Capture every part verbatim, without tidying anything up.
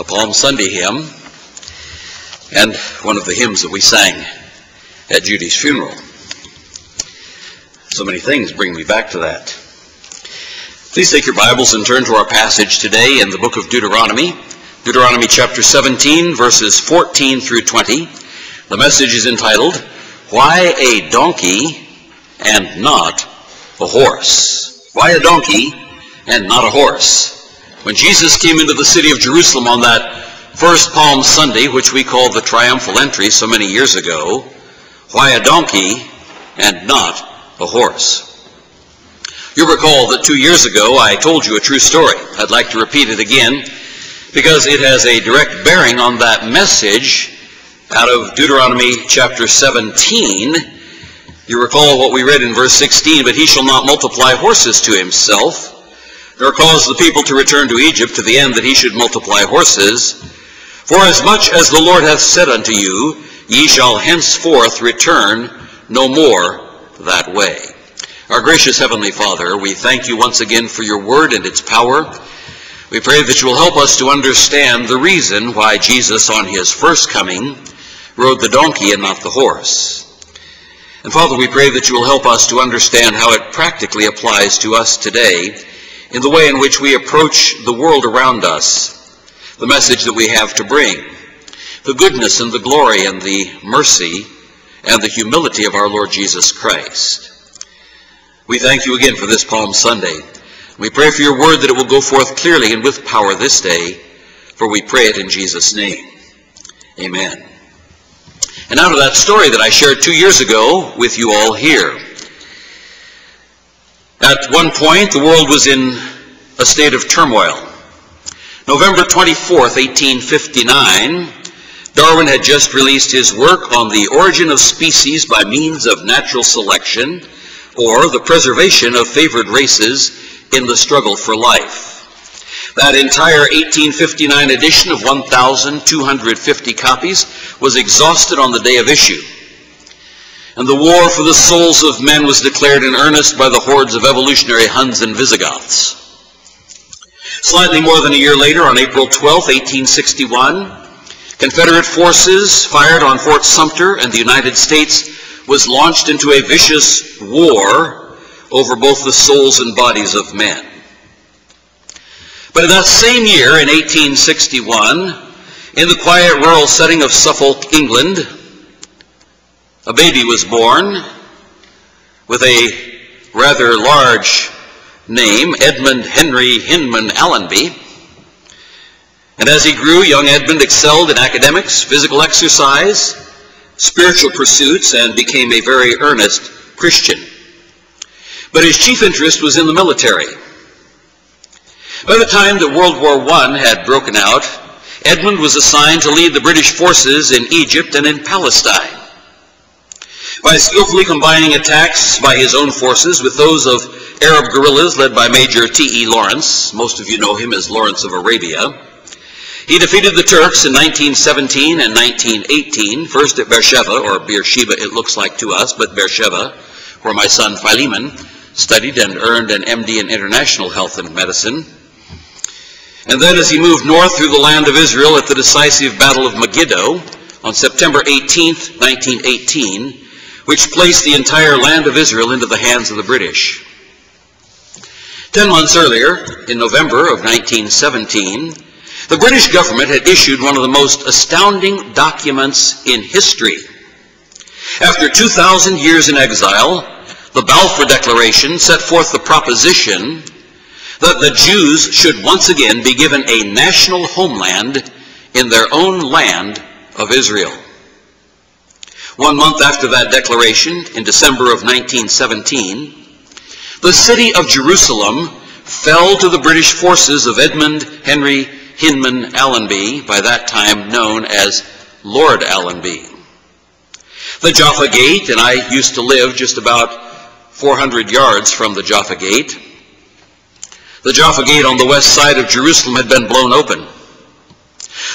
a Palm Sunday hymn, and one of the hymns that we sang at Judy's funeral. So many things bring me back to that. Please take your Bibles and turn to our passage today in the book of Deuteronomy, Deuteronomy chapter seventeen, verses fourteen through twenty. The message is entitled, Why a Donkey and Not a Horse? Why a donkey and not a horse? When Jesus came into the city of Jerusalem on that first Palm Sunday, which we call the triumphal entry so many years ago, why a donkey and not a horse? You recall that two years ago I told you a true story. I'd like to repeat it again because it has a direct bearing on that message out of Deuteronomy chapter seventeen. You recall what we read in verse sixteen, but he shall not multiply horses to himself, nor cause the people to return to Egypt to the end that he should multiply horses. For as much as the Lord hath said unto you, ye shall henceforth return no more that way. Our gracious Heavenly Father, we thank you once again for your word and its power. We pray that you will help us to understand the reason why Jesus on his first coming rode the donkey and not the horse. And Father, we pray that you will help us to understand how it practically applies to us today in the way in which we approach the world around us, the message that we have to bring, the goodness and the glory and the mercy and the humility of our Lord Jesus Christ. We thank you again for this Palm Sunday. We pray for your word that it will go forth clearly and with power this day, for we pray it in Jesus' name. Amen. And out of that story that I shared two years ago with you all here. At one point, the world was in a state of turmoil. November twenty-fourth, eighteen fifty-nine, Darwin had just released his work on the origin of species by means of natural selection, or the preservation of favored races in the struggle for life. That entire eighteen fifty-nine edition of one thousand two hundred fifty copies was exhausted on the day of issue. And the war for the souls of men was declared in earnest by the hordes of evolutionary Huns and Visigoths. Slightly more than a year later, on April twelfth, eighteen sixty-one, Confederate forces fired on Fort Sumter, and the United States was launched into a vicious war over both the souls and bodies of men. But in that same year, in eighteen sixty-one, in the quiet rural setting of Suffolk, England, a baby was born with a rather large name, Edmund Henry Hinman Allenby. And as he grew, young Edmund excelled in academics, physical exercise, spiritual pursuits, and became a very earnest Christian. But his chief interest was in the military. By the time that World War One had broken out, Edmund was assigned to lead the British forces in Egypt and in Palestine. By skillfully combining attacks by his own forces with those of Arab guerrillas led by Major T E Lawrence, most of you know him as Lawrence of Arabia, he defeated the Turks in nineteen seventeen and nineteen eighteen, first at Beersheba, or Beersheba it looks like to us, but Beersheba, where my son Philemon studied and earned an M D in international health and medicine. And then as he moved north through the land of Israel at the decisive Battle of Megiddo on September eighteenth, nineteen eighteen, which placed the entire land of Israel into the hands of the British. Ten months earlier, in November of nineteen seventeen, the British government had issued one of the most astounding documents in history. After two thousand years in exile, the Balfour Declaration set forth the proposition that the Jews should once again be given a national homeland in their own land of Israel. One month after that declaration, in December of nineteen seventeen, the city of Jerusalem fell to the British forces of Edmund Henry Hinman Allenby, by that time known as Lord Allenby. The Jaffa Gate, and I used to live just about four hundred yards from the Jaffa Gate. The Jaffa Gate on the west side of Jerusalem had been blown open.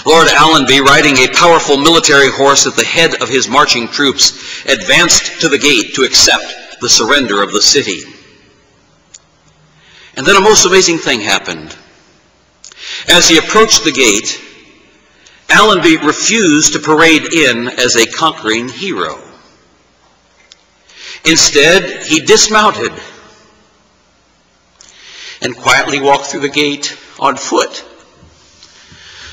Lord Allenby, riding a powerful military horse at the head of his marching troops, advanced to the gate to accept the surrender of the city. And then a most amazing thing happened. As he approached the gate, Allenby refused to parade in as a conquering hero. Instead, he dismounted and quietly walked through the gate on foot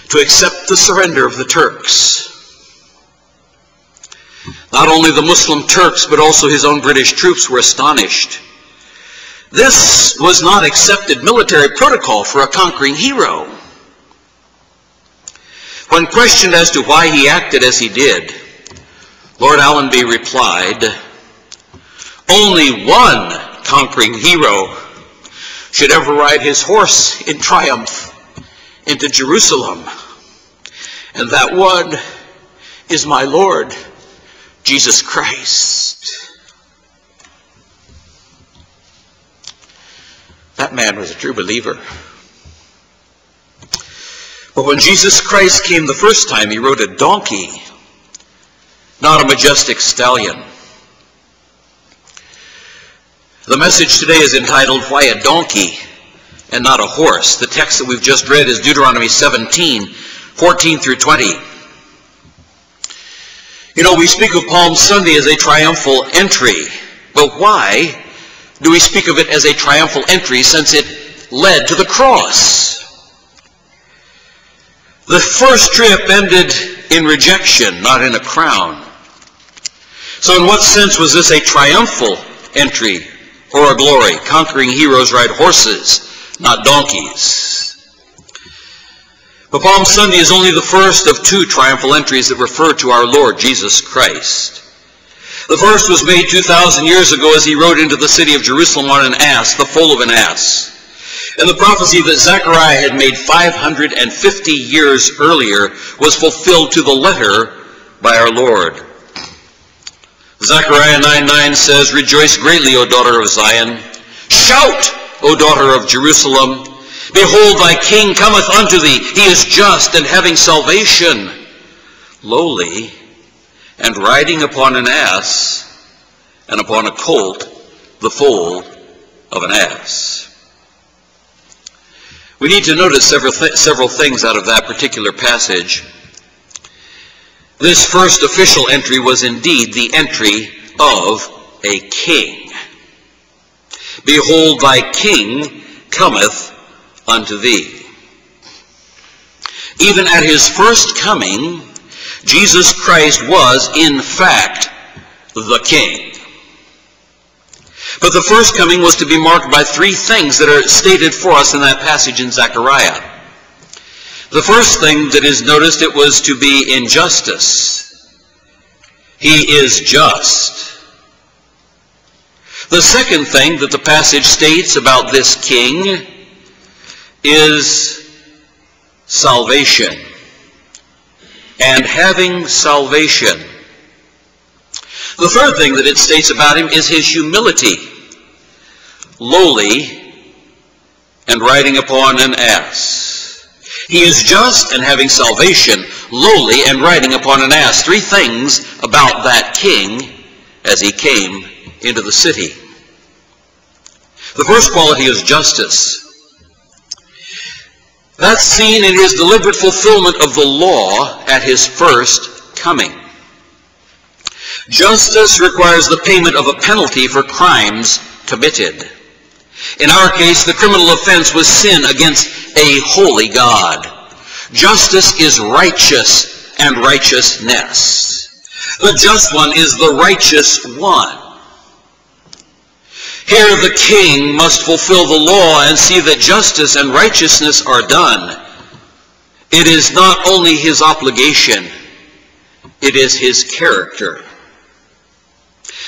to accept the surrender of the Turks. Not only the Muslim Turks, but also his own British troops were astonished. This was not accepted military protocol for a conquering hero. When questioned as to why he acted as he did, Lord Allenby replied, "Only one conquering hero should ever ride his horse in triumph into Jerusalem, and that one is my Lord Jesus Christ." That man was a true believer. But when Jesus Christ came the first time, he rode a donkey, not a majestic stallion. The message today is entitled, "Why a Donkey and Not a Horse?" The text that we've just read is Deuteronomy seventeen, fourteen through twenty. You know, we speak of Palm Sunday as a triumphal entry, but why do we speak of it as a triumphal entry since it led to the cross? The first trip ended in rejection, not in a crown. So in what sense was this a triumphal entry or a glory? Conquering heroes ride horses, not donkeys. But Palm Sunday is only the first of two triumphal entries that refer to our Lord Jesus Christ. The first was made two thousand years ago as he rode into the city of Jerusalem on an ass, the foal of an ass. And the prophecy that Zechariah had made five hundred fifty years earlier was fulfilled to the letter by our Lord. Zechariah nine nine says, "Rejoice greatly, O daughter of Zion. Shout, O daughter of Jerusalem. Behold, thy king cometh unto thee. He is just and having salvation, lowly, and riding upon an ass, and upon a colt, the foal of an ass." We need to notice several, th several things out of that particular passage. This first official entry was indeed the entry of a king. "Behold, thy king cometh unto thee." Even at his first coming, Jesus Christ was, in fact, the king. But the first coming was to be marked by three things that are stated for us in that passage in Zechariah. The first thing that is noticed, it was to be injustice. He is just. The second thing that the passage states about this king is salvation, and having salvation. The third thing that it states about him is his humility, lowly, and riding upon an ass. He is just and having salvation, lowly, and riding upon an ass. Three things about that king as he came into the city. The first quality is justice. That's seen in his deliberate fulfillment of the law at his first coming. Justice requires the payment of a penalty for crimes committed. In our case, the criminal offense was sin against a holy God. Justice is righteous and righteousness. The just one is the righteous one. Here the king must fulfill the law and see that justice and righteousness are done. It is not only his obligation, it is his character.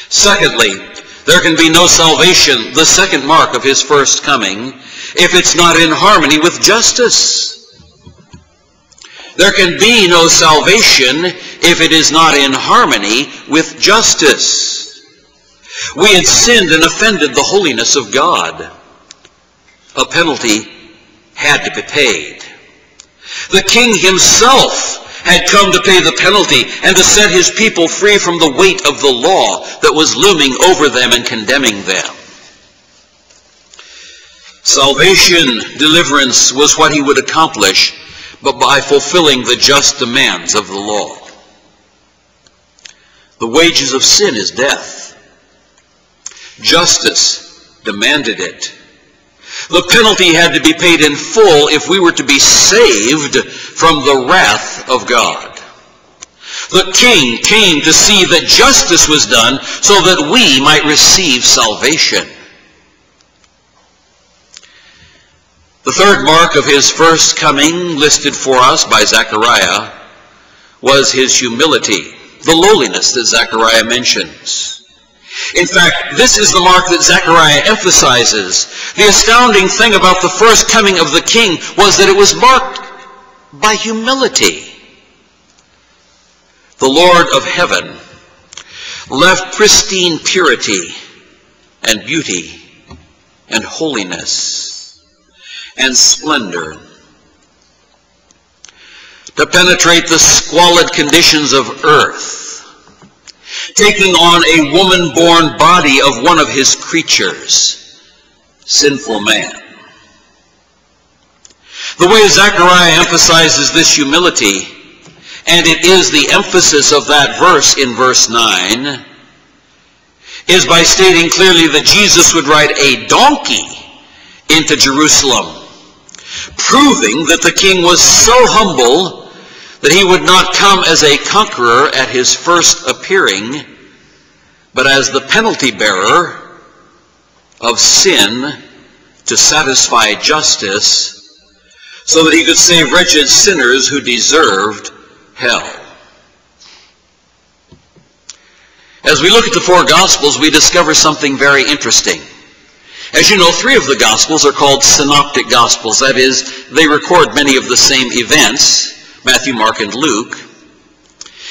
Secondly, there can be no salvation, the second mark of his first coming, if it's not in harmony with justice. There can be no salvation if it is not in harmony with justice. We had sinned and offended the holiness of God. A penalty had to be paid. The king himself had come to pay the penalty and to set his people free from the weight of the law that was looming over them and condemning them. Salvation, deliverance, was what he would accomplish but by fulfilling the just demands of the law. The wages of sin is death. Justice demanded it. The penalty had to be paid in full if we were to be saved from the wrath of God. The king came to see that justice was done so that we might receive salvation. The third mark of his first coming, listed for us by Zechariah, was his humility, the lowliness that Zechariah mentions. In fact, this is the mark that Zechariah emphasizes. The astounding thing about the first coming of the king was that it was marked by humility. The Lord of heaven left pristine purity and beauty and holiness and splendor to penetrate the squalid conditions of earth, taking on a woman-born body of one of his creatures, sinful man. The way Zechariah emphasizes this humility, and it is the emphasis of that verse in verse nine, is by stating clearly that Jesus would ride a donkey into Jerusalem, proving that the king was so humble that he would not come as a conqueror at his first appearing, but as the penalty bearer of sin to satisfy justice, so that he could save wretched sinners who deserved hell. As we look at the four Gospels, we discover something very interesting. As you know, three of the Gospels are called synoptic Gospels. That is, they record many of the same events: Matthew, Mark, and Luke.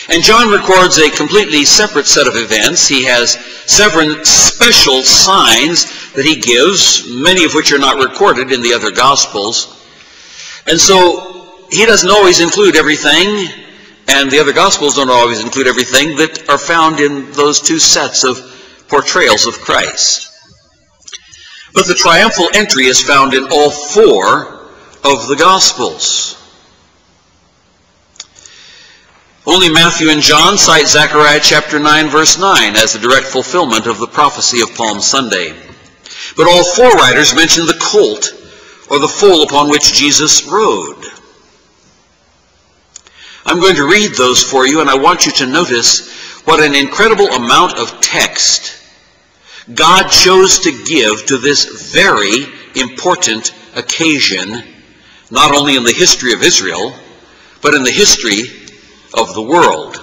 And John records a completely separate set of events. He has several special signs that he gives, many of which are not recorded in the other Gospels. And so he doesn't always include everything, and the other Gospels don't always include everything that are found in those two sets of portrayals of Christ. But the triumphal entry is found in all four of the Gospels. Only Matthew and John cite Zechariah chapter nine, verse nine as the direct fulfillment of the prophecy of Palm Sunday. But all four writers mention the colt, or the foal upon which Jesus rode. I'm going to read those for you, and I want you to notice what an incredible amount of text God chose to give to this very important occasion, not only in the history of Israel, but in the history of of the world.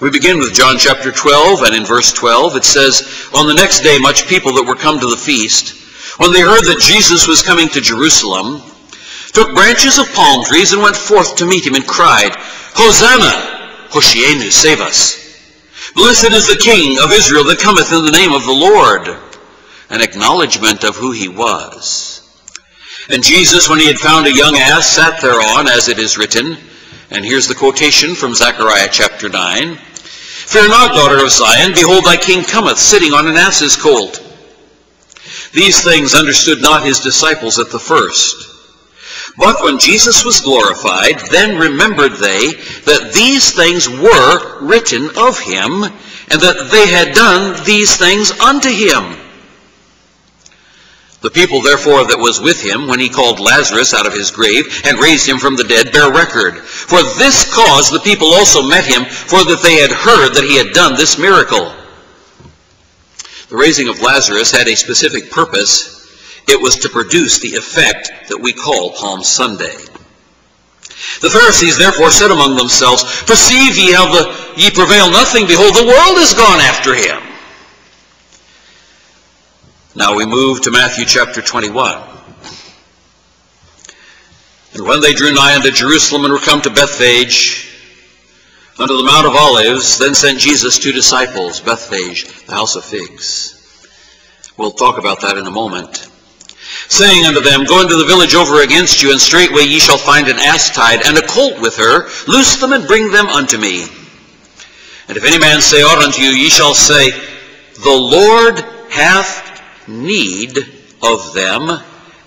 We begin with John chapter twelve, and in verse twelve it says, "On the next day much people that were come to the feast, when they heard that Jesus was coming to Jerusalem, took branches of palm trees and went forth to meet him and cried, 'Hosanna!' Hoshienu, save us. 'Blessed is the King of Israel that cometh in the name of the Lord,'" an acknowledgement of who he was. "And Jesus, when he had found a young ass, sat thereon, as it is written," and here's the quotation from Zechariah chapter nine, "'Fear not, daughter of Zion, behold, thy king cometh, sitting on an ass's colt.' These things understood not his disciples at the first. But when Jesus was glorified, then remembered they that these things were written of him, and that they had done these things unto him. The people therefore that was with him, when he called Lazarus out of his grave, and raised him from the dead, bear record. For this cause the people also met him, for that they had heard that he had done this miracle." The raising of Lazarus had a specific purpose. It was to produce the effect that we call Palm Sunday. "The Pharisees therefore said among themselves, 'Perceive ye how the, ye prevail nothing, behold, the world is gone after him.'" Now we move to Matthew chapter twenty-one. "And when they drew nigh unto Jerusalem and were come to Bethphage, unto the Mount of Olives, then sent Jesus two disciples, Bethphage, the house of figs." We'll talk about that in a moment. "Saying unto them, 'Go into the village over against you, and straightway ye shall find an ass tied, and a colt with her. Loose them and bring them unto me. And if any man say aught unto you, ye shall say, The Lord hath need of them,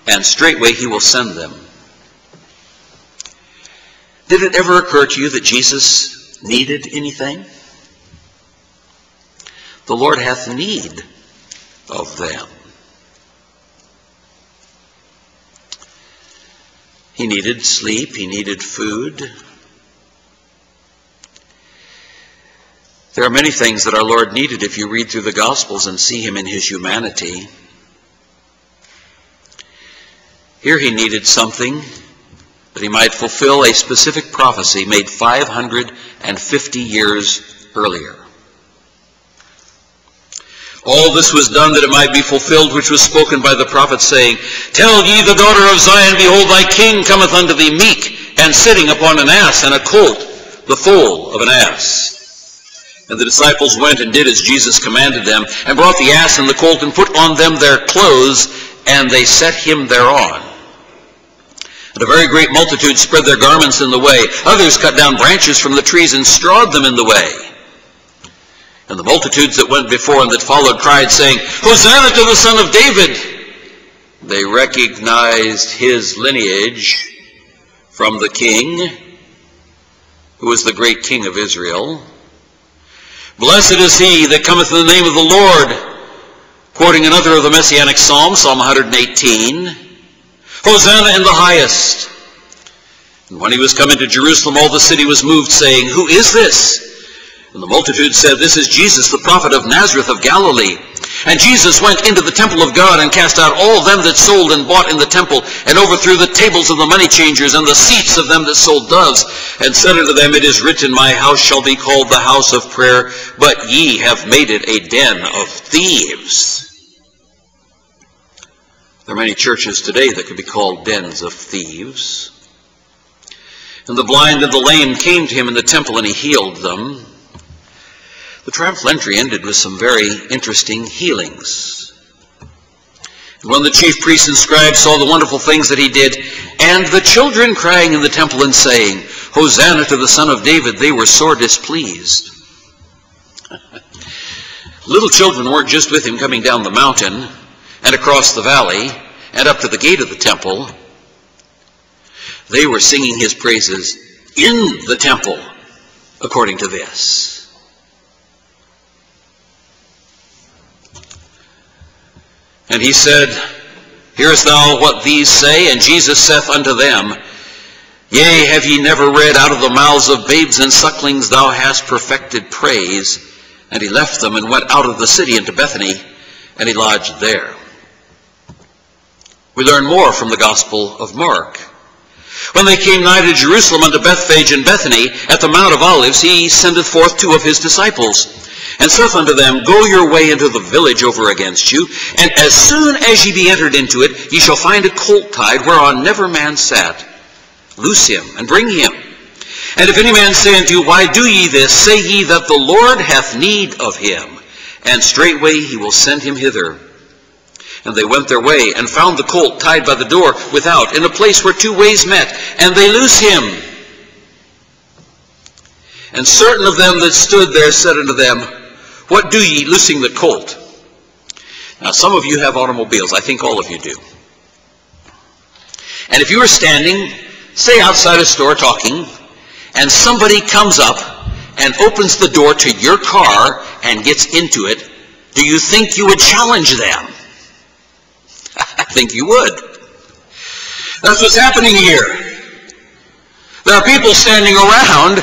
and straightway he will send them.' Did it ever occur to you that Jesus needed anything? The Lord hath need of them. He needed sleep. He needed food. There are many things that our Lord needed if you read through the Gospels and see him in his humanity. Here he needed something that he might fulfill a specific prophecy made five hundred fifty years earlier. All this was done that it might be fulfilled which was spoken by the prophet, saying, Tell ye the daughter of Zion, Behold, thy king cometh unto thee meek, and sitting upon an ass and a colt, the foal of an ass. And the disciples went and did as Jesus commanded them, and brought the ass and the colt, and put on them their clothes, and they set him thereon. And a very great multitude spread their garments in the way. Others cut down branches from the trees and strawed them in the way. And the multitudes that went before and that followed cried, saying, Hosanna to the Son of David! They recognized his lineage from the king, who was the great king of Israel. Blessed is he that cometh in the name of the Lord. Quoting another of the Messianic Psalms, Psalm one hundred eighteen, Hosanna in the highest. And when he was come into Jerusalem, all the city was moved, saying, Who is this? And the multitude said, This is Jesus, the prophet of Nazareth of Galilee. And Jesus went into the temple of God, and cast out all them that sold and bought in the temple, and overthrew the tables of the money changers, and the seats of them that sold doves, and said unto them, It is written, My house shall be called the house of prayer, but ye have made it a den of thieves. There are many churches today that could be called dens of thieves. And the blind and the lame came to him in the temple, and he healed them. The triumphal entry ended with some very interesting healings. And when the chief priests and scribes saw the wonderful things that he did, and the children crying in the temple and saying, Hosanna to the Son of David, they were sore displeased. Little children weren't just with him coming down the mountain, and across the valley, and up to the gate of the temple. They were singing his praises in the temple, according to this. And he said, Hearest thou what these say? And Jesus saith unto them, Yea, have ye never read, Out of the mouths of babes and sucklings thou hast perfected praise? And he left them, and went out of the city into Bethany, and he lodged there. We learn more from the Gospel of Mark. When they came nigh to Jerusalem, unto Bethphage and Bethany, at the Mount of Olives, he sendeth forth two of his disciples, and saith unto them, Go your way into the village over against you, and as soon as ye be entered into it, ye shall find a colt tied, whereon never man sat. Loose him, and bring him. And if any man say unto you, Why do ye this? Say ye that the Lord hath need of him, and straightway he will send him hither. And they went their way, and found the colt tied by the door without, in a place where two ways met, and they loose him. And certain of them that stood there said unto them, What do ye loosing the colt? Now, some of you have automobiles. I think all of you do. And if you were standing, say outside a store talking, and somebody comes up and opens the door to your car and gets into it, do you think you would challenge them? I think you would. That's what's happening here. There are people standing around,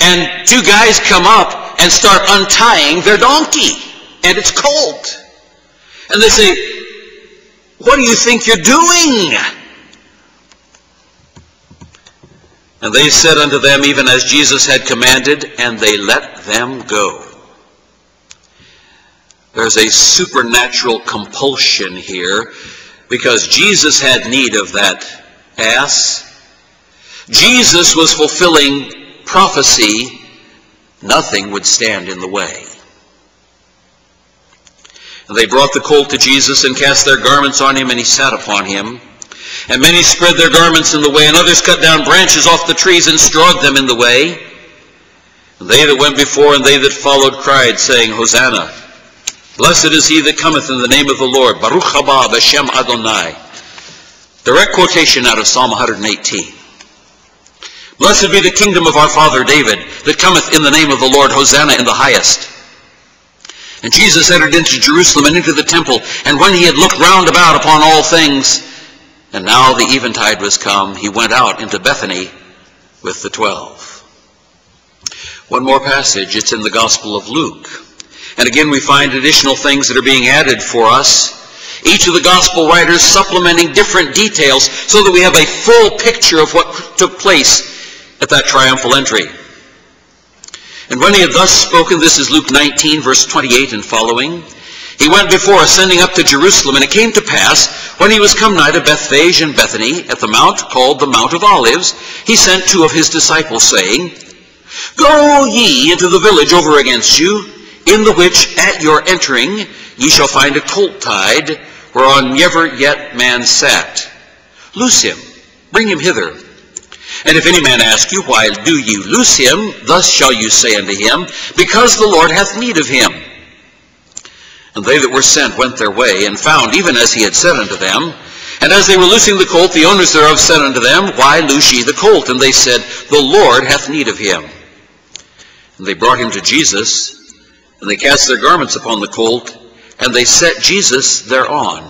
and two guys come up and start untying their donkey, and it's colt. And they say, What do you think you're doing? And they said unto them, even as Jesus had commanded, and they let them go. There's a supernatural compulsion here, because Jesus had need of that ass. Jesus was fulfilling prophecy. Nothing would stand in the way. And they brought the colt to Jesus, and cast their garments on him, and he sat upon him. And many spread their garments in the way, and others cut down branches off the trees, and strawed them in the way. And they that went before and they that followed cried, saying, Hosanna! Blessed is he that cometh in the name of the Lord. Baruch haba b'shem Adonai. Direct quotation out of Psalm one hundred eighteen. Blessed be the kingdom of our father David, that cometh in the name of the Lord, Hosanna in the highest. And Jesus entered into Jerusalem and into the temple, and when he had looked round about upon all things, and now the eventide was come, he went out into Bethany with the twelve. One more passage, it's in the Gospel of Luke. And again we find additional things that are being added for us. Each of the Gospel writers supplementing different details so that we have a full picture of what took place at that triumphal entry. And when he had thus spoken, this is Luke nineteen, verse twenty-eight and following, he went before, ascending up to Jerusalem, and it came to pass, when he was come nigh to Bethphage and Bethany, at the mount called the Mount of Olives, he sent two of his disciples, saying, Go ye into the village over against you, in the which at your entering ye shall find a colt tied, whereon never yet man sat. Loose him, bring him hither. And if any man ask you, Why do you loose him? Thus shall you say unto him, Because the Lord hath need of him. And they that were sent went their way, and found even as he had said unto them. And as they were loosing the colt, the owners thereof said unto them, Why loose ye the colt? And they said, The Lord hath need of him. And they brought him to Jesus, and they cast their garments upon the colt, and they set Jesus thereon.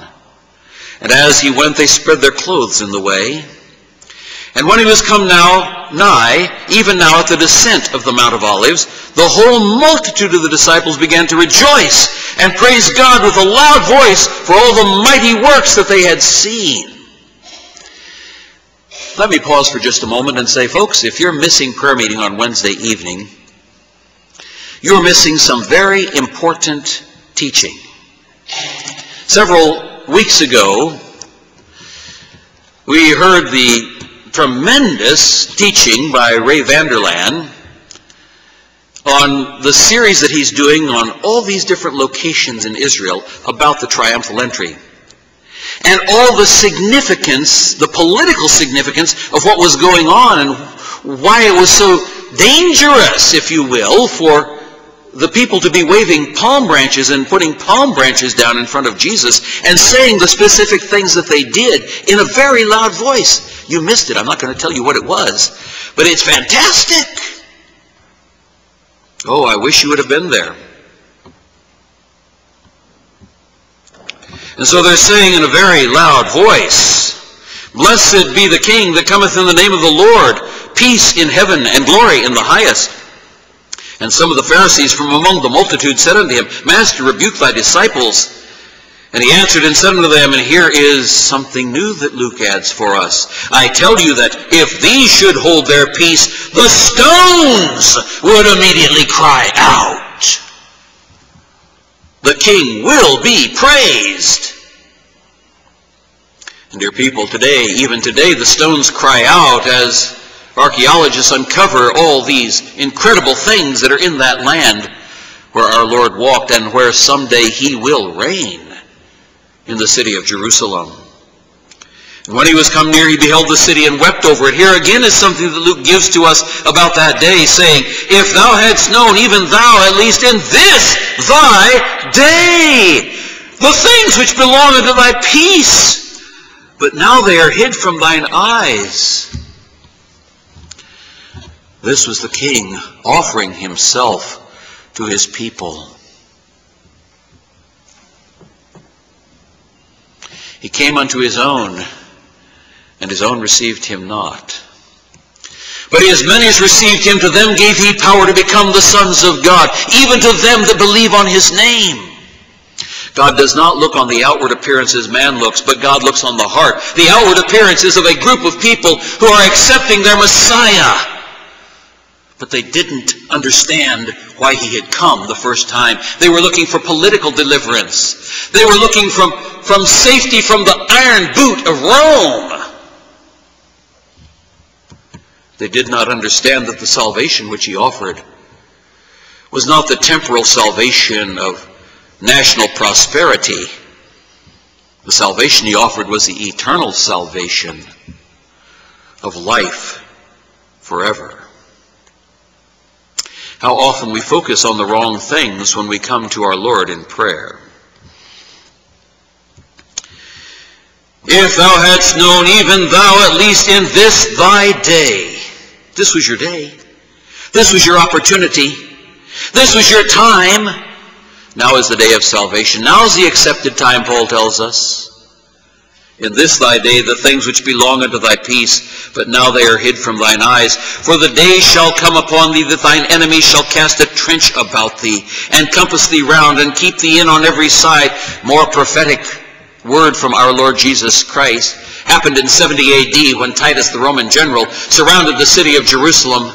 And as he went, they spread their clothes in the way. And when he was come now nigh, even now at the descent of the Mount of Olives, the whole multitude of the disciples began to rejoice and praise God with a loud voice for all the mighty works that they had seen. Let me pause for just a moment and say, folks, if you're missing prayer meeting on Wednesday evening, you're missing some very important teaching. Several weeks ago, we heard the tremendous teaching by Ray Vanderlaan on the series that he's doing on all these different locations in Israel about the triumphal entry and all the significance, the political significance of what was going on and why it was so dangerous, if you will, for the people to be waving palm branches and putting palm branches down in front of Jesus and saying the specific things that they did in a very loud voice. You missed it. I'm not going to tell you what it was, but it's fantastic. Oh, I wish you would have been there. And so they're saying in a very loud voice, Blessed be the King that cometh in the name of the Lord, peace in heaven and glory in the highest. And some of the Pharisees from among the multitude said unto him, Master, rebuke thy disciples. And he answered and said unto them, and here is something new that Luke adds for us. I tell you that if these should hold their peace, the stones would immediately cry out. The King will be praised. And dear people, today, even today, the stones cry out as archaeologists uncover all these incredible things that are in that land where our Lord walked and where someday he will reign. In the city of Jerusalem. And when he was come near, he beheld the city and wept over it. Here again is something that Luke gives to us about that day, saying, If thou hadst known, even thou, at least in this thy day, the things which belong unto thy peace, but now they are hid from thine eyes. This was the King offering himself to his people. He came unto his own, and his own received him not. But as many as received him, to them gave he power to become the sons of God, even to them that believe on his name. God does not look on the outward appearance as man looks, but God looks on the heart. The outward appearance is of a group of people who are accepting their Messiah. But they didn't understand why he had come the first time. They were looking for political deliverance. They were looking from, from safety from the iron boot of Rome. They did not understand that the salvation which he offered was not the temporal salvation of national prosperity. The salvation he offered was the eternal salvation of life forever. How often we focus on the wrong things when we come to our Lord in prayer. If thou hadst known, even thou, at least in this thy day, This was your day. This was your opportunity. This was your time. Now is the day of salvation. Now is the accepted time, Paul tells us. In this thy day the things which belong unto thy peace, but now they are hid from thine eyes. For the day shall come upon thee that thine enemies shall cast a trench about thee, and compass thee round, and keep thee in on every side. More prophetic word from our Lord Jesus Christ happened in seventy A D when Titus, the Roman general, surrounded the city of Jerusalem.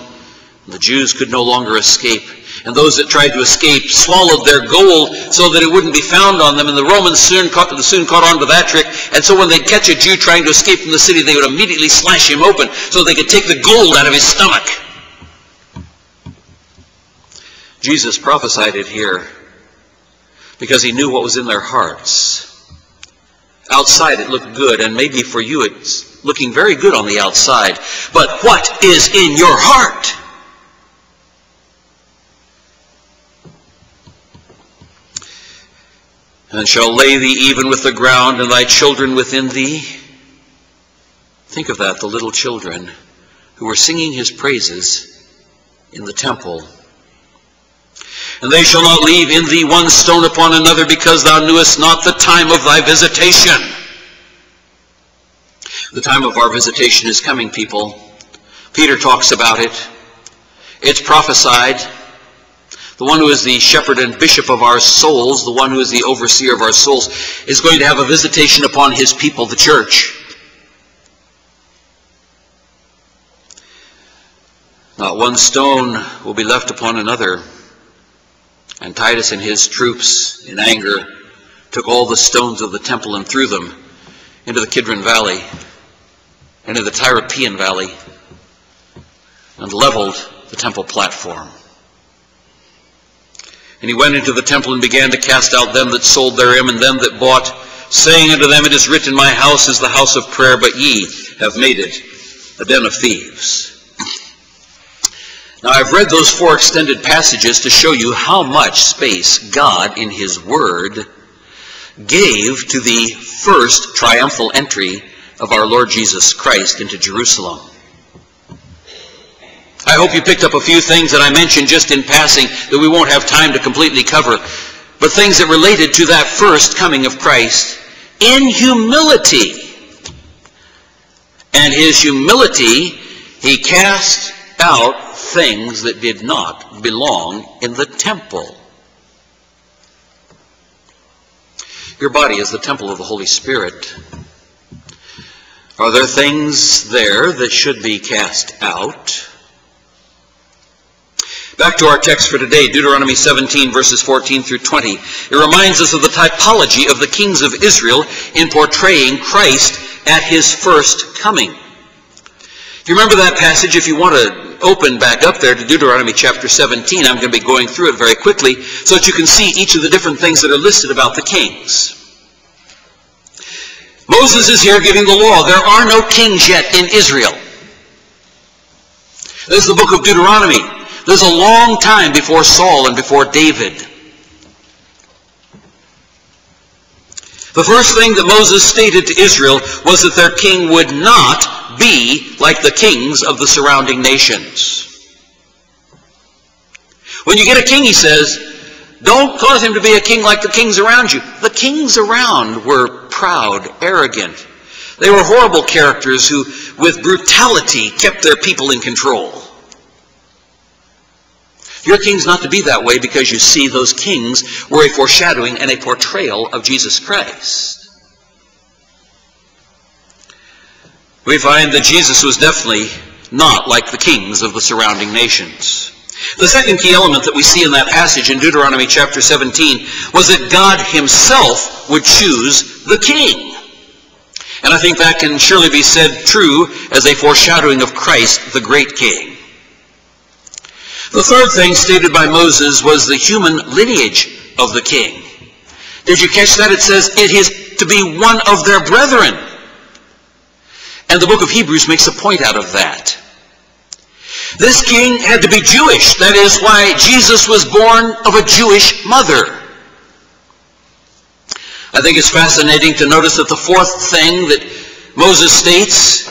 The Jews could no longer escape, and those that tried to escape swallowed their gold so that it wouldn't be found on them, and the Romans soon caught, soon caught on to that trick, and so when they'd catch a Jew trying to escape from the city, they would immediately slash him open so they could take the gold out of his stomach. Jesus prophesied it here because he knew what was in their hearts. Outside it looked good, and maybe for you it's looking very good on the outside, but what is in your heart? And shall lay thee even with the ground, and thy children within thee. Think of that, the little children who were singing his praises in the temple. And they shall not leave in thee one stone upon another, because thou knewest not the time of thy visitation. The time of our visitation is coming, people. Peter talks about it. It's prophesied. The one who is the shepherd and bishop of our souls, the one who is the overseer of our souls, is going to have a visitation upon his people, the church. Not one stone will be left upon another. And Titus and his troops, in anger, took all the stones of the temple and threw them into the Kidron Valley, into the Tyropoean Valley, and leveled the temple platform. And he went into the temple and began to cast out them that sold therein and them that bought, saying unto them, It is written, My house is the house of prayer, but ye have made it a den of thieves. Now I've read those four extended passages to show you how much space God in his word gave to the first triumphal entry of our Lord Jesus Christ into Jerusalem. I hope you picked up a few things that I mentioned just in passing that we won't have time to completely cover, but things that related to that first coming of Christ in humility. And his humility, he cast out things that did not belong in the temple. Your body is the temple of the Holy Spirit. Are there things there that should be cast out? Back to our text for today, Deuteronomy seventeen, verses fourteen through twenty. It reminds us of the typology of the kings of Israel in portraying Christ at his first coming. Do you remember that passage? If you want to open back up there to Deuteronomy chapter seventeen, I'm going to be going through it very quickly so that you can see each of the different things that are listed about the kings. Moses is here giving the law. There are no kings yet in Israel. This is the book of Deuteronomy. There's a long time before Saul and before David. The first thing that Moses stated to Israel was that their king would not be like the kings of the surrounding nations. When you get a king, he says, don't cause him to be a king like the kings around you. The kings around were proud, arrogant. They were horrible characters who, with brutality, kept their people in control. Your king's not to be that way, because you see those kings were a foreshadowing and a portrayal of Jesus Christ. We find that Jesus was definitely not like the kings of the surrounding nations. The second key element that we see in that passage in Deuteronomy chapter seventeen was that God himself would choose the king. And I think that can surely be said true as a foreshadowing of Christ, the great king. The third thing stated by Moses was the human lineage of the king. Did you catch that? It says it is to be one of their brethren. And the book of Hebrews makes a point out of that. This king had to be Jewish. That is why Jesus was born of a Jewish mother. I think it's fascinating to notice that the fourth thing that Moses states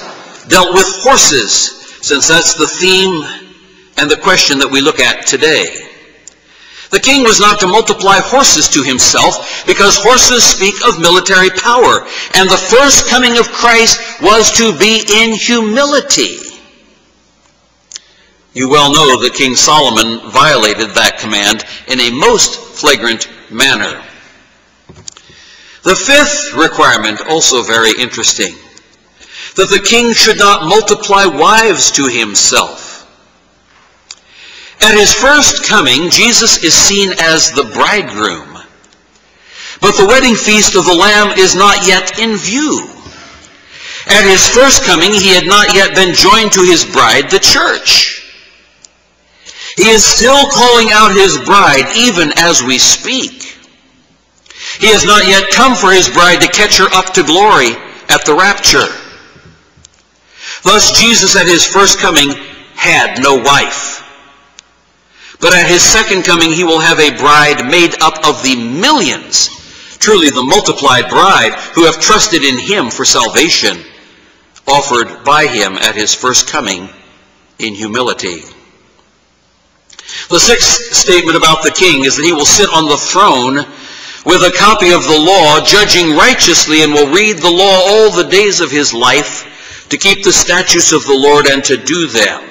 dealt with horses. since that's the theme and the question that we look at today. The king was not to multiply horses to himself, because horses speak of military power, and the first coming of Christ was to be in humility. You well know that King Solomon violated that command in a most flagrant manner. The fifth requirement, also very interesting, that the king should not multiply wives to himself. At his first coming, Jesus is seen as the bridegroom, but the wedding feast of the Lamb is not yet in view. At his first coming, he had not yet been joined to his bride, the church. He is still calling out his bride, even as we speak. He has not yet come for his bride to catch her up to glory at the rapture. Thus, Jesus at his first coming had no wife. But at his second coming, he will have a bride made up of the millions, truly the multiplied bride, who have trusted in him for salvation, offered by him at his first coming in humility. The sixth statement about the king is that he will sit on the throne with a copy of the law, judging righteously, and will read the law all the days of his life, to keep the statutes of the Lord and to do them.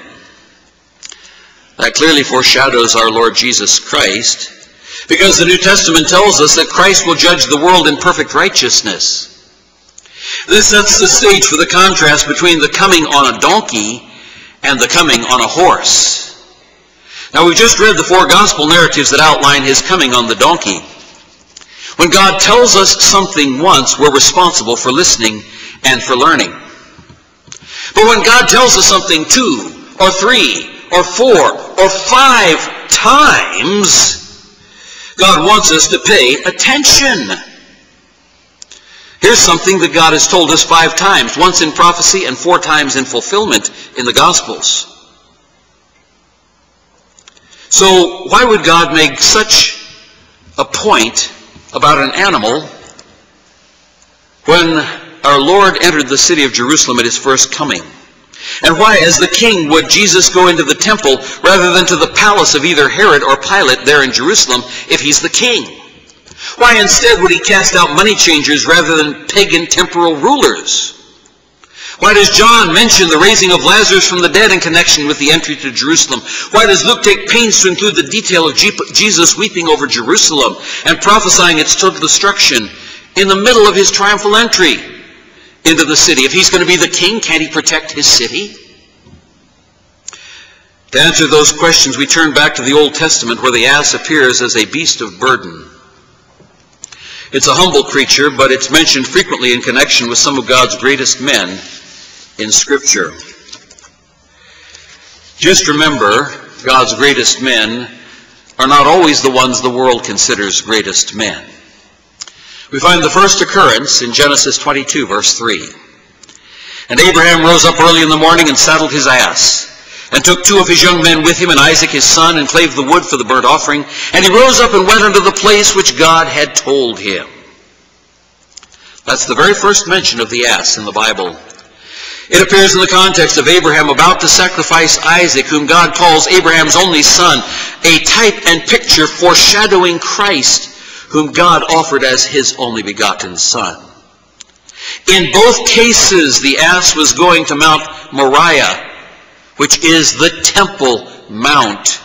That clearly foreshadows our Lord Jesus Christ, because the New Testament tells us that Christ will judge the world in perfect righteousness. This sets the stage for the contrast between the coming on a donkey and the coming on a horse. Now, we've just read the four gospel narratives that outline his coming on the donkey. When God tells us something once, we're responsible for listening and for learning. But when God tells us something two or three or four or five times, God wants us to pay attention. Here's something that God has told us five times, once in prophecy and four times in fulfillment in the Gospels. So why would God make such a point about an animal when our Lord entered the city of Jerusalem at his first coming? And why, as the king, would Jesus go into the temple rather than to the palace of either Herod or Pilate there in Jerusalem if he's the king? Why, instead, would he cast out money changers rather than pagan temporal rulers? Why does John mention the raising of Lazarus from the dead in connection with the entry to Jerusalem? Why does Luke take pains to include the detail of Jesus weeping over Jerusalem and prophesying its total destruction in the middle of his triumphal entry into the city? If he's going to be the king, can't he protect his city? To answer those questions, we turn back to the Old Testament, where the ass appears as a beast of burden. It's a humble creature, but it's mentioned frequently in connection with some of God's greatest men in Scripture. Just remember, God's greatest men are not always the ones the world considers greatest men. We find the first occurrence in Genesis twenty-two, verse three. And Abraham rose up early in the morning and saddled his ass, and took two of his young men with him, and Isaac his son, and clave the wood for the burnt offering. And he rose up and went unto the place which God had told him. That's the very first mention of the ass in the Bible. It appears in the context of Abraham about to sacrifice Isaac, whom God calls Abraham's only son, a type and picture foreshadowing Christ, whom God offered as his only begotten son. In both cases, the ass was going to Mount Moriah, which is the temple mount,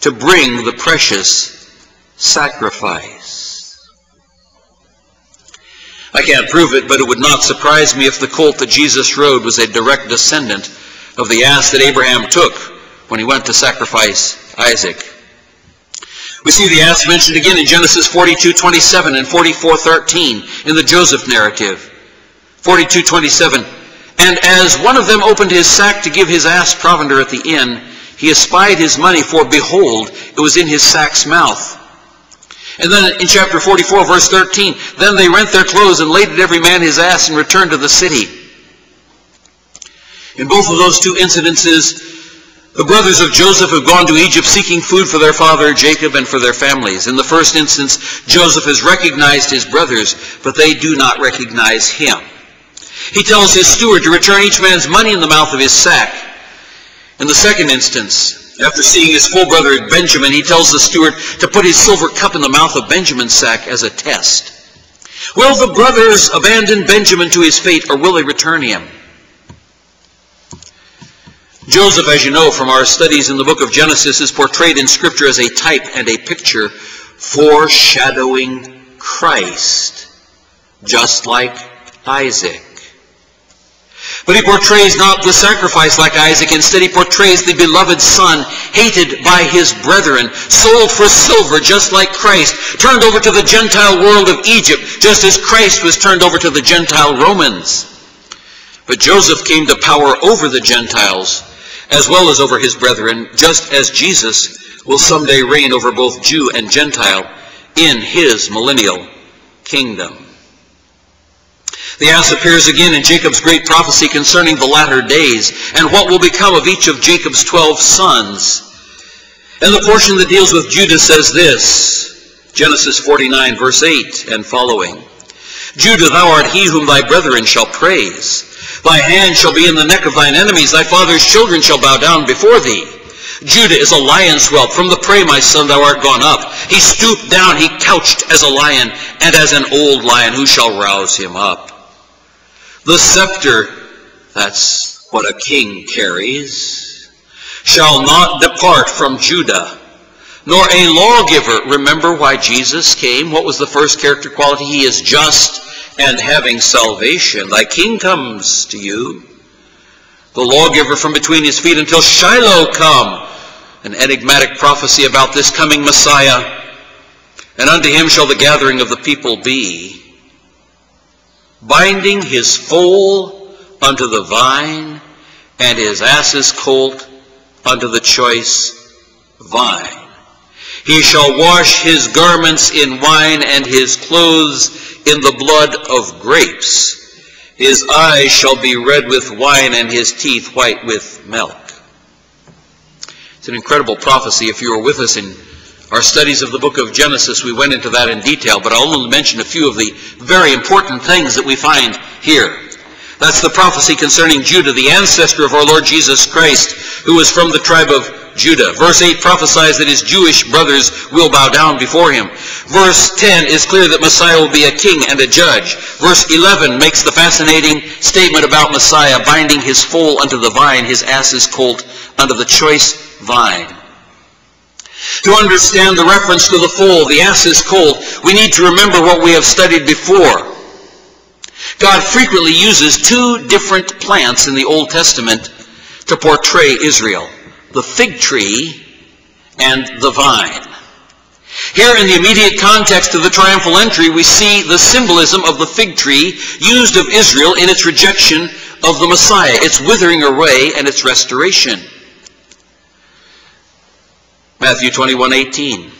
to bring the precious sacrifice. I can't prove it, but it would not surprise me if the colt that Jesus rode was a direct descendant of the ass that Abraham took when he went to sacrifice Isaac. We see the ass mentioned again in Genesis forty-two twenty-seven and forty-four thirteen in the Joseph narrative. forty-two twenty-seven, and as one of them opened his sack to give his ass provender at the inn, he espied his money, for behold, it was in his sack's mouth. And then in chapter forty-four, verse thirteen, then they rent their clothes and laded every man his ass and returned to the city. In both of those two incidences, the brothers of Joseph have gone to Egypt seeking food for their father Jacob and for their families. In the first instance, Joseph has recognized his brothers, but they do not recognize him. He tells his steward to return each man's money in the mouth of his sack. In the second instance, after seeing his full brother Benjamin, he tells the steward to put his silver cup in the mouth of Benjamin's sack as a test. Will the brothers abandon Benjamin to his fate, or will they return him? Joseph, as you know from our studies in the book of Genesis, is portrayed in Scripture as a type and a picture foreshadowing Christ, just like Isaac. But he portrays not the sacrifice like Isaac. Instead, he portrays the beloved son, hated by his brethren, sold for silver just like Christ, turned over to the Gentile world of Egypt just as Christ was turned over to the Gentile Romans. But Joseph came to power over the Gentiles as well as over his brethren, just as Jesus will someday reign over both Jew and Gentile in his millennial kingdom. The ass appears again in Jacob's great prophecy concerning the latter days and what will become of each of Jacob's twelve sons. And the portion that deals with Judah says this, Genesis forty-nine, verse eight and following. Judah, thou art he whom thy brethren shall praise. Thy hand shall be in the neck of thine enemies. Thy father's children shall bow down before thee. Judah is a lion's whelp. From the prey, my son, thou art gone up. He stooped down, he couched as a lion, and as an old lion, who shall rouse him up? The scepter, that's what a king carries, shall not depart from Judah, nor a lawgiver. Remember why Jesus came. What was the first character quality? He is just and having salvation. Thy king comes to you, the lawgiver from between his feet, until Shiloh come, an enigmatic prophecy about this coming Messiah. And unto him shall the gathering of the people be, binding his foal unto the vine, and his ass's colt unto the choice vine. He shall wash his garments in wine, and his clothes in the blood of grapes. His eyes shall be red with wine, and his teeth white with milk. It's an incredible prophecy. If you were with us in our studies of the book of Genesis, we went into that in detail, but I'll only mention a few of the very important things that we find here. That's the prophecy concerning Judah, the ancestor of our Lord Jesus Christ, who was from the tribe of Judah. Verse eight prophesies that his Jewish brothers will bow down before him. Verse ten is clear that Messiah will be a king and a judge. Verse eleven makes the fascinating statement about Messiah, binding his foal unto the vine, his ass's colt unto the choice vine. To understand the reference to the foal, the ass's colt, we need to remember what we have studied before. God frequently uses two different plants in the Old Testament to portray Israel, the fig tree and the vine. Here in the immediate context of the triumphal entry, we see the symbolism of the fig tree used of Israel in its rejection of the Messiah, its withering away and its restoration. Matthew twenty-one, eighteen.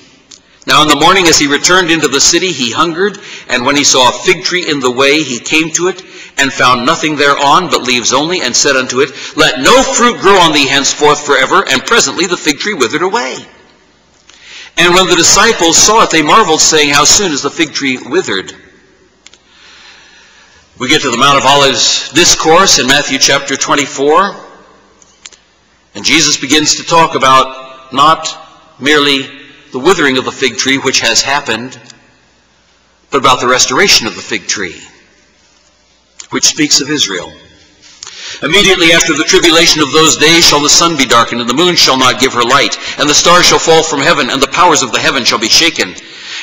Now in the morning as he returned into the city, he hungered, and when he saw a fig tree in the way, he came to it, and found nothing thereon but leaves only, and said unto it, Let no fruit grow on thee henceforth forever. And presently the fig tree withered away. And when the disciples saw it, they marveled, saying, How soon is the fig tree withered? We get to the Mount of Olives discourse in Matthew chapter twenty-four, and Jesus begins to talk about not merely the withering of the fig tree, which has happened, but about the restoration of the fig tree, which speaks of Israel. Immediately after the tribulation of those days shall the sun be darkened, and the moon shall not give her light, and the stars shall fall from heaven, and the powers of the heaven shall be shaken.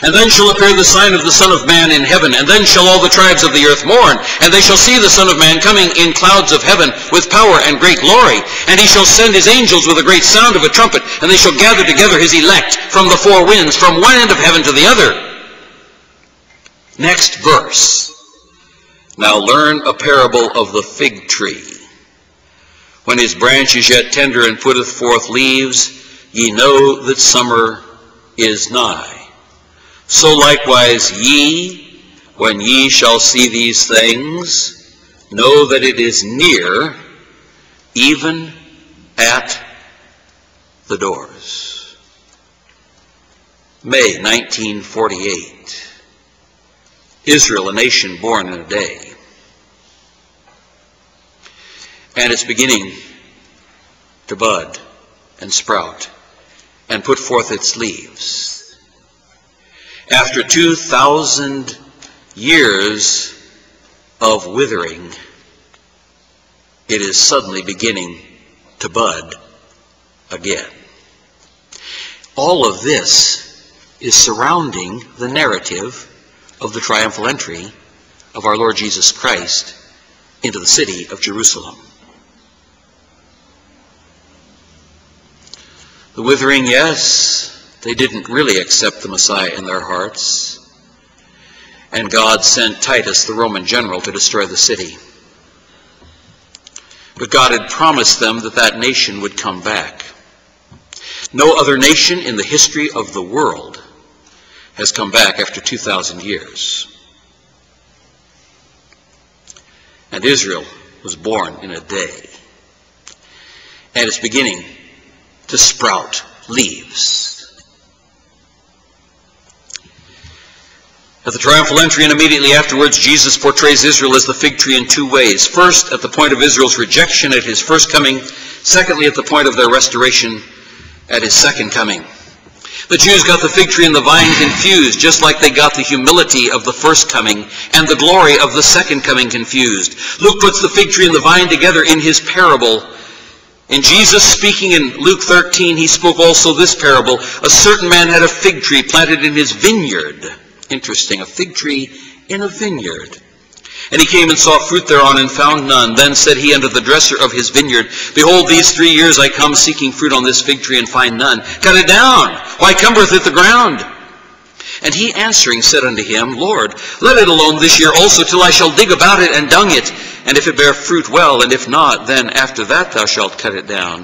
And then shall appear the sign of the Son of Man in heaven, and then shall all the tribes of the earth mourn, and they shall see the Son of Man coming in clouds of heaven with power and great glory. And he shall send his angels with a great sound of a trumpet, and they shall gather together his elect from the four winds, from one end of heaven to the other. Next verse. Now learn a parable of the fig tree. When his branch is yet tender and putteth forth leaves, ye know that summer is nigh. So likewise ye, when ye shall see these things, know that it is near, even at the doors. May nineteen forty-eight. Israel, a nation born in a day. And it's beginning to bud and sprout and put forth its leaves. After two thousand years of withering, it is suddenly beginning to bud again. All of this is surrounding the narrative of the triumphal entry of our Lord Jesus Christ into the city of Jerusalem. The withering, yes, they didn't really accept the Messiah in their hearts, and God sent Titus, the Roman general, to destroy the city. But God had promised them that that nation would come back. No other nation in the history of the world has come back after two thousand years. And Israel was born in a day. And it's beginning to sprout leaves. At the triumphal entry and immediately afterwards, Jesus portrays Israel as the fig tree in two ways. First, at the point of Israel's rejection at his first coming. Secondly, at the point of their restoration at his second coming. The Jews got the fig tree and the vine confused, just like they got the humility of the first coming and the glory of the second coming confused. Luke puts the fig tree and the vine together in his parable. In Jesus speaking in Luke thirteen, he spoke also this parable. A certain man had a fig tree planted in his vineyard. Interesting, a fig tree in a vineyard. And he came and sought fruit thereon, and found none. Then said he unto the dresser of his vineyard, Behold, these three years I come seeking fruit on this fig tree, and find none. Cut it down, why cumbereth it the ground? And he answering said unto him, Lord, let it alone this year also, till I shall dig about it and dung it, and if it bear fruit, well, and if not, then after that thou shalt cut it down.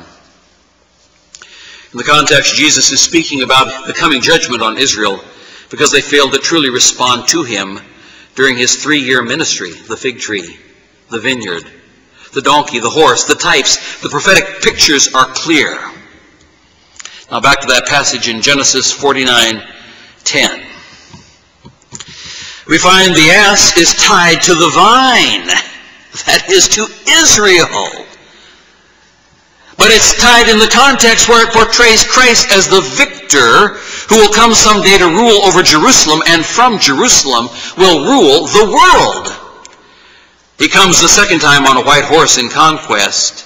In the context, Jesus is speaking about the coming judgment on Israel, because they failed to truly respond to him during his three-year ministry, the fig tree, the vineyard, the donkey, the horse, the types, the prophetic pictures are clear. Now back to that passage in Genesis forty-nine ten. We find the ass is tied to the vine, that is to Israel. But it's tied in the context where it portrays Christ as the victor who will come someday to rule over Jerusalem, and from Jerusalem will rule the world. He comes the second time on a white horse in conquest.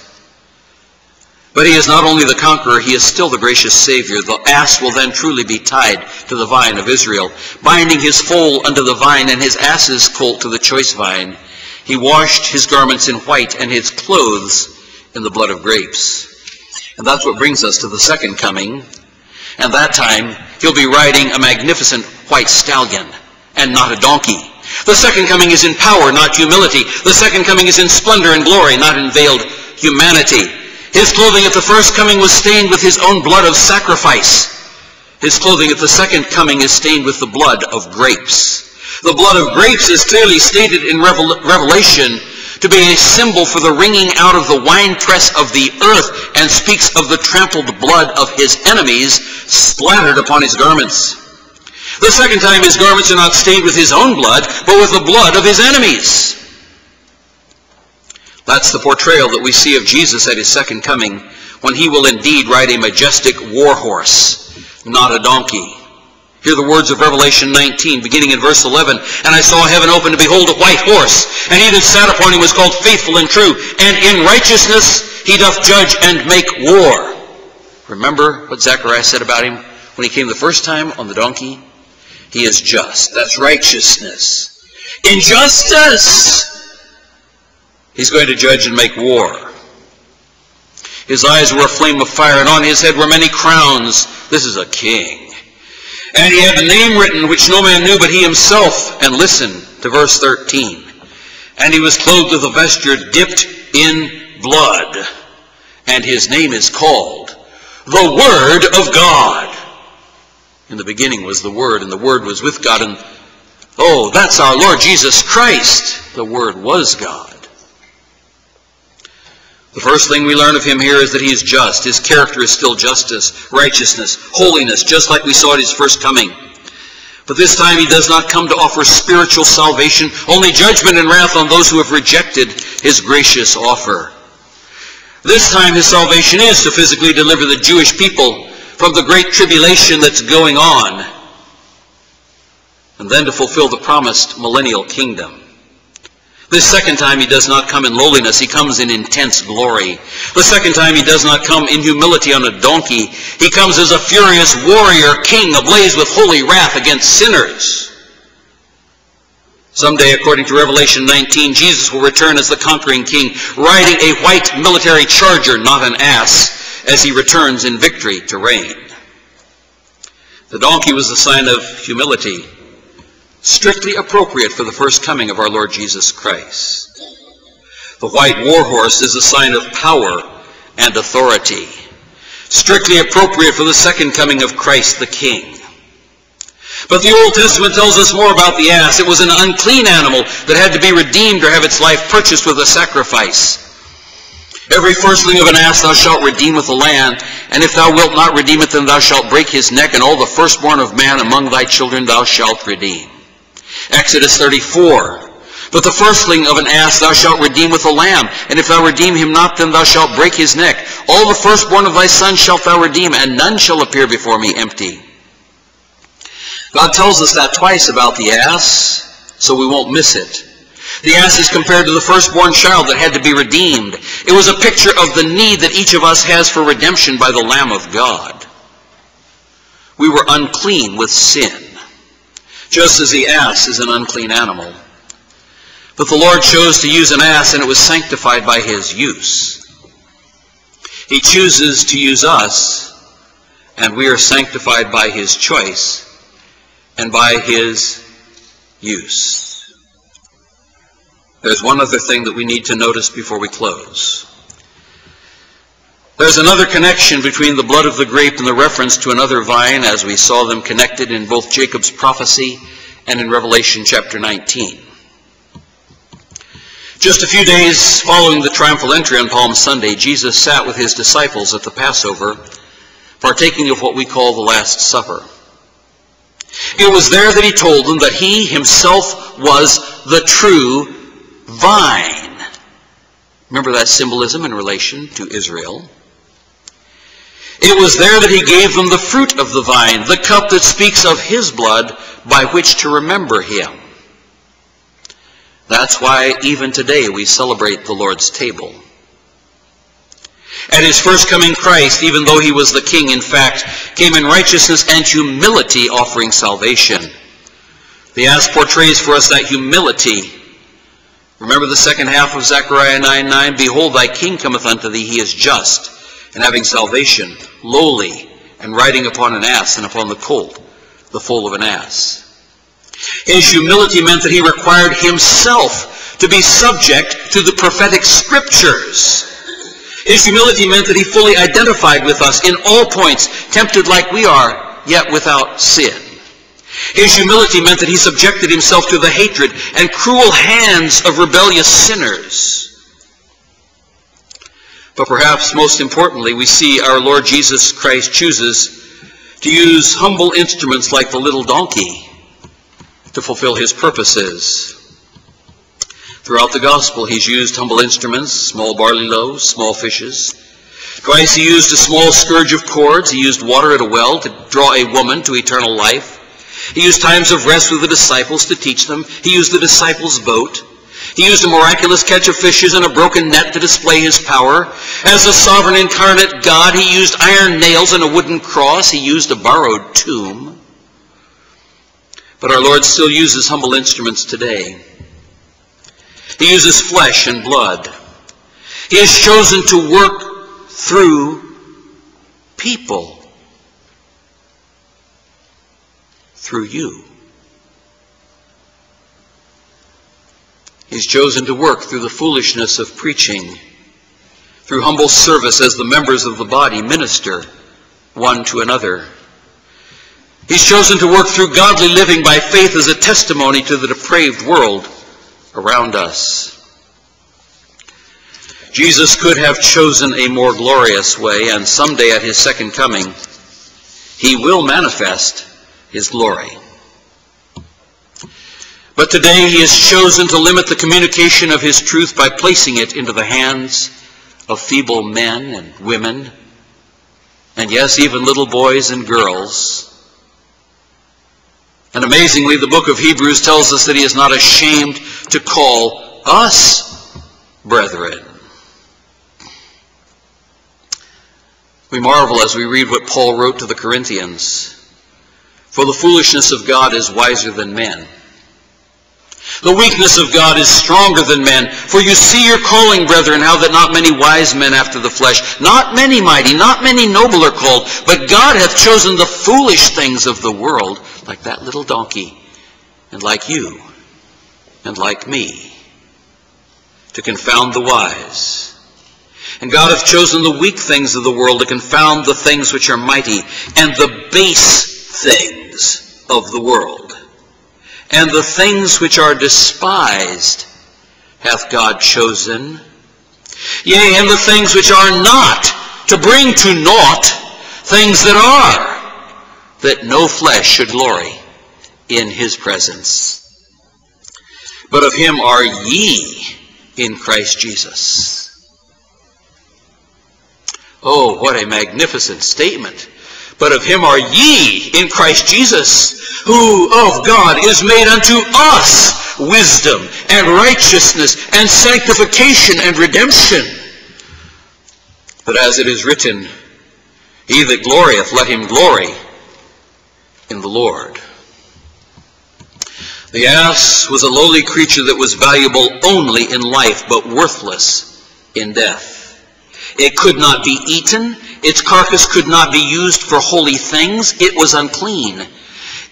But he is not only the conqueror, he is still the gracious Savior. The ass will then truly be tied to the vine of Israel, binding his foal unto the vine and his ass's colt to the choice vine. He washed his garments in white and his clothes in the blood of grapes. And that's what brings us to the second coming. And that time, he'll be riding a magnificent white stallion and not a donkey. The second coming is in power, not humility. The second coming is in splendor and glory, not in veiled humanity. His clothing at the first coming was stained with his own blood of sacrifice. His clothing at the second coming is stained with the blood of grapes. The blood of grapes is clearly stated in Revelation to be a symbol for the wringing out of the winepress of the earth, and speaks of the trampled blood of his enemies splattered upon his garments. The second time his garments are not stained with his own blood, but with the blood of his enemies. That's the portrayal that we see of Jesus at his second coming, when he will indeed ride a majestic war horse, not a donkey. Hear the words of Revelation nineteen, beginning in verse eleven. And I saw heaven open, and behold, a white horse. And he that sat upon him was called Faithful and True. And in righteousness he doth judge and make war. Remember what Zechariah said about him when he came the first time on the donkey? He is just. That's righteousness. In justice, he's going to judge and make war. His eyes were a flame of fire, and on his head were many crowns. This is a king. And he had a name written which no man knew but he himself. And listen to verse thirteen. And he was clothed with a vesture dipped in blood. And his name is called the Word of God. In the beginning was the Word, and the Word was with God. And oh, that's our Lord Jesus Christ. The Word was God. The first thing we learn of him here is that he is just. His character is still justice, righteousness, holiness, just like we saw at his first coming. But this time he does not come to offer spiritual salvation, only judgment and wrath on those who have rejected his gracious offer. This time his salvation is to physically deliver the Jewish people from the great tribulation that's going on, and then to fulfill the promised millennial kingdom. This second time he does not come in lowliness, he comes in intense glory. The second time he does not come in humility on a donkey, he comes as a furious warrior king ablaze with holy wrath against sinners. Someday, according to Revelation nineteen, Jesus will return as the conquering king, riding a white military charger, not an ass, as he returns in victory to reign. The donkey was the sign of humility, strictly appropriate for the first coming of our Lord Jesus Christ. The white war horse is a sign of power and authority, strictly appropriate for the second coming of Christ the King. But the Old Testament tells us more about the ass. It was an unclean animal that had to be redeemed or have its life purchased with a sacrifice. Every firstling of an ass thou shalt redeem with the land, and if thou wilt not redeem it, then thou shalt break his neck, and all the firstborn of man among thy children thou shalt redeem. Exodus thirty-four, but the firstling of an ass thou shalt redeem with a lamb, and if thou redeem him not, then thou shalt break his neck. All the firstborn of thy sons shalt thou redeem, and none shall appear before me empty. God tells us that twice about the ass, so we won't miss it. The ass is compared to the firstborn child that had to be redeemed. It was a picture of the need that each of us has for redemption by the Lamb of God. We were unclean with sin, just as the ass is an unclean animal. But the Lord chose to use an ass, and it was sanctified by his use. He chooses to use us, and we are sanctified by his choice and by his use. There's one other thing that we need to notice before we close. There's another connection between the blood of the grape and the reference to another vine, as we saw them connected in both Jacob's prophecy and in Revelation chapter nineteen. Just a few days following the triumphal entry on Palm Sunday, Jesus sat with his disciples at the Passover, partaking of what we call the Last Supper. It was there that he told them that he himself was the true vine. Remember that symbolism in relation to Israel? It was there that he gave them the fruit of the vine, the cup that speaks of his blood by which to remember him. That's why even today we celebrate the Lord's table. At his first coming, Christ, even though he was the king, in fact, came in righteousness and humility offering salvation. The ass portrays for us that humility. Remember the second half of Zechariah nine nine, behold, thy king cometh unto thee, he is just, and having salvation, lowly, and riding upon an ass, and upon the colt, the foal of an ass. His humility meant that he required himself to be subject to the prophetic scriptures. His humility meant that he fully identified with us in all points, tempted like we are, yet without sin. His humility meant that he subjected himself to the hatred and cruel hands of rebellious sinners. But perhaps most importantly, we see our Lord Jesus Christ chooses to use humble instruments like the little donkey to fulfill his purposes. Throughout the gospel, he's used humble instruments, small barley loaves, small fishes. Twice he used a small scourge of cords. He used water at a well to draw a woman to eternal life. He used times of rest with the disciples to teach them. He used the disciples' boat. He used a miraculous catch of fishes and a broken net to display his power. As the sovereign incarnate God, he used iron nails and a wooden cross. He used a borrowed tomb. But our Lord still uses humble instruments today. He uses flesh and blood. He has chosen to work through people. Through you. He's chosen to work through the foolishness of preaching, through humble service as the members of the body minister one to another. He's chosen to work through godly living by faith as a testimony to the depraved world around us. Jesus could have chosen a more glorious way, and someday at his second coming, he will manifest his glory. But today he has chosen to limit the communication of his truth by placing it into the hands of feeble men and women, and yes, even little boys and girls. And amazingly, the book of Hebrews tells us that he is not ashamed to call us brethren. We marvel as we read what Paul wrote to the Corinthians. For the foolishness of God is wiser than men. The weakness of God is stronger than men. For you see your calling, brethren, how that not many wise men after the flesh, not many mighty, not many noble are called, but God hath chosen the foolish things of the world, like that little donkey, and like you, and like me, to confound the wise. And God hath chosen the weak things of the world to confound the things which are mighty, and the base things of the world. And the things which are despised hath God chosen, yea, and the things which are not, to bring to naught things that are, that no flesh should glory in his presence. But of him are ye in Christ Jesus. Oh, what a magnificent statement. But of him are ye in Christ Jesus, who of God is made unto us wisdom and righteousness and sanctification and redemption. But as it is written, he that glorieth, let him glory in the Lord. The ass was a lowly creature that was valuable only in life, but worthless in death. It could not be eaten. Its carcass could not be used for holy things. It was unclean.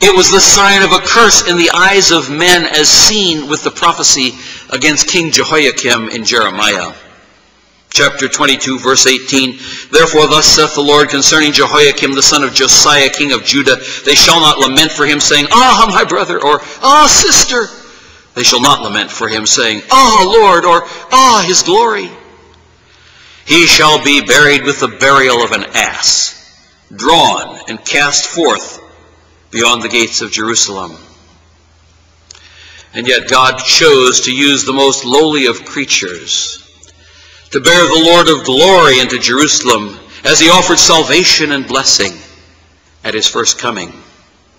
It was the sign of a curse in the eyes of men, as seen with the prophecy against King Jehoiakim in Jeremiah. Chapter twenty-two, verse eighteen, Therefore thus saith the Lord concerning Jehoiakim, the son of Josiah, king of Judah, They shall not lament for him, saying, Ah, my brother, or Ah, sister. They shall not lament for him, saying, Ah, Lord, or Ah, his glory. He shall be buried with the burial of an ass, drawn and cast forth beyond the gates of Jerusalem. And yet God chose to use the most lowly of creatures to bear the Lord of glory into Jerusalem as he offered salvation and blessing at his first coming.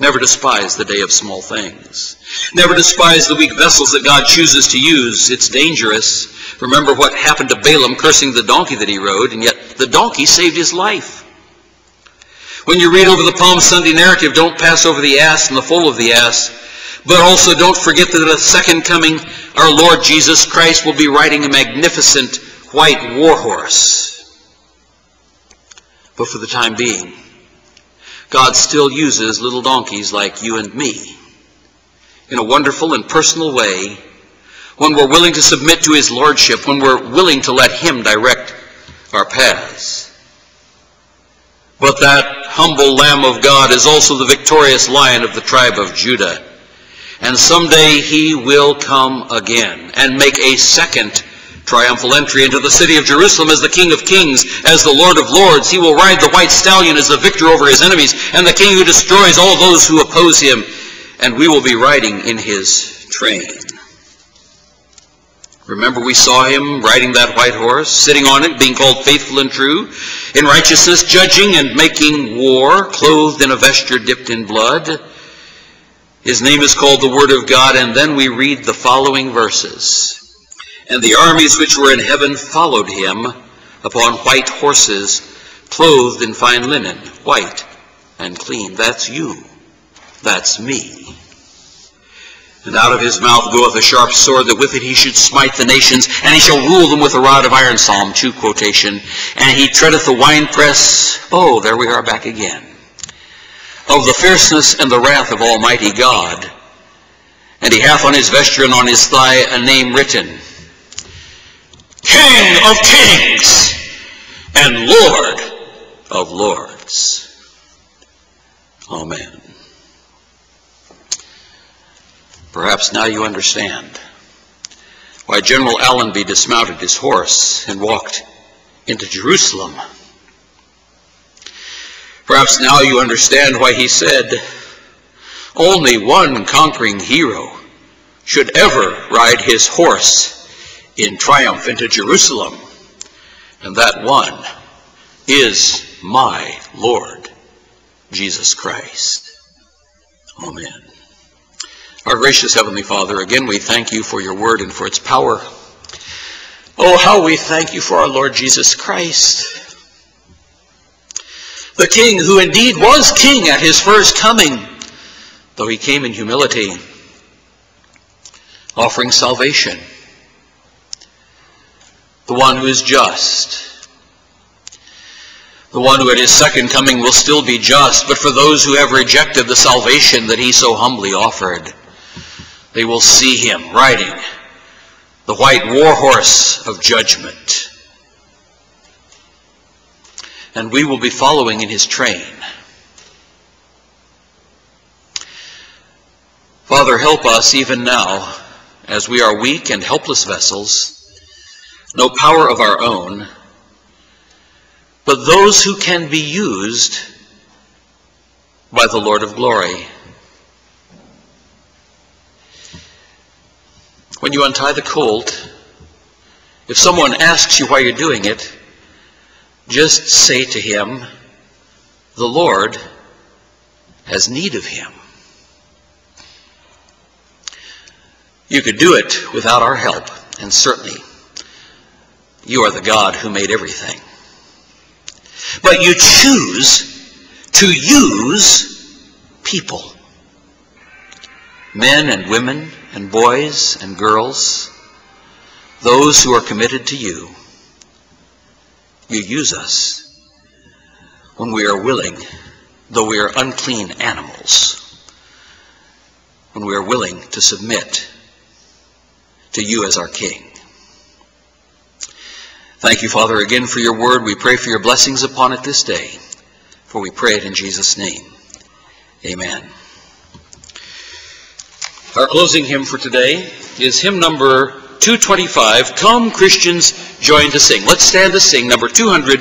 Never despise the day of small things. Never despise the weak vessels that God chooses to use. It's dangerous. Remember what happened to Balaam cursing the donkey that he rode, and yet the donkey saved his life. When you read over the Palm Sunday narrative, don't pass over the ass and the foal of the ass, but also don't forget that at the second coming, our Lord Jesus Christ will be riding a magnificent white war horse. But for the time being, God still uses little donkeys like you and me in a wonderful and personal way when we're willing to submit to his lordship, when we're willing to let him direct our paths. But that humble Lamb of God is also the victorious Lion of the tribe of Judah, and someday he will come again and make a second triumphal entry into the city of Jerusalem as the King of Kings, as the Lord of Lords. He will ride the white stallion as the victor over his enemies and the King who destroys all those who oppose him. And we will be riding in his train. Remember, we saw him riding that white horse, sitting on it, being called faithful and true, in righteousness judging and making war, clothed in a vesture dipped in blood. His name is called the Word of God, and then we read the following verses. And the armies which were in heaven followed him upon white horses, clothed in fine linen, white and clean. That's you. That's me. And out of his mouth goeth a sharp sword, that with it he should smite the nations, and he shall rule them with a rod of iron. Psalm two quotation. And he treadeth the winepress. Oh, there we are back again. Of the fierceness and the wrath of Almighty God. And he hath on his vesture and on his thigh a name written, King of Kings and Lord of Lords. Amen. Perhaps now you understand why General Allenby dismounted his horse and walked into Jerusalem. Perhaps now you understand why he said, only one conquering hero should ever ride his horse in triumph into Jerusalem, and that one is my Lord Jesus Christ. Amen. Our gracious Heavenly Father, again we thank you for your word and for its power. Oh, how we thank you for our Lord Jesus Christ, the King who indeed was King at his first coming, though he came in humility, offering salvation. The one who is just, the one who at his second coming will still be just, but for those who have rejected the salvation that he so humbly offered, they will see him riding the white war horse of judgment. And we will be following in his train. Father, help us even now, as we are weak and helpless vessels, no power of our own, but those who can be used by the Lord of glory. When you untie the colt, if someone asks you why you're doing it, just say to him, "The Lord has need of him." You could do it without our help, and certainly you are the God who made everything. But you choose to use people, men and women, and boys and girls, those who are committed to you. You use us when we are willing, though we are unclean animals, when we are willing to submit to you as our King. Thank you, Father, again for your word. We pray for your blessings upon it this day, for we pray it in Jesus' name. Amen. Our closing hymn for today is hymn number two twenty-five, "Come Christians, Join to Sing." Let's stand to sing number two hundred.